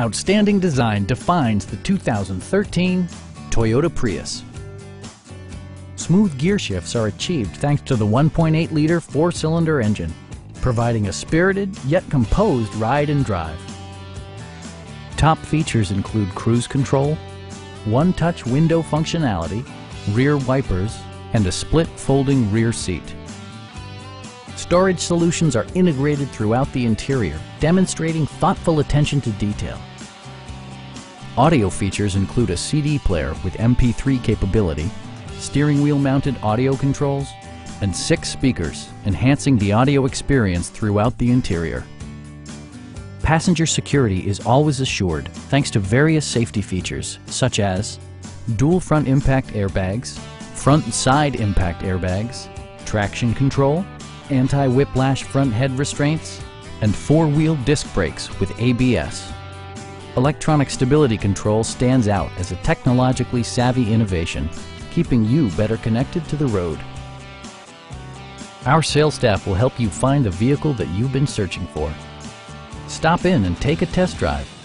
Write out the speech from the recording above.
Outstanding design defines the 2013 Toyota Prius. Smooth gear shifts are achieved thanks to the 1.8-liter four-cylinder engine, providing a spirited yet composed ride and drive. Top features include cruise control, one-touch window functionality, rear wipers, and a split folding rear seat. Storage solutions are integrated throughout the interior, demonstrating thoughtful attention to detail. Audio features include a CD player with MP3 capability, steering wheel mounted audio controls, and 6 speakers, enhancing the audio experience throughout the interior. Passenger security is always assured thanks to various safety features such as dual front impact airbags, front and side impact airbags, traction control, anti-whiplash front head restraints, and four-wheel disc brakes with ABS. Electronic stability control stands out as a technologically savvy innovation, keeping you better connected to the road. Our sales staff will help you find the vehicle that you've been searching for. Stop in and take a test drive.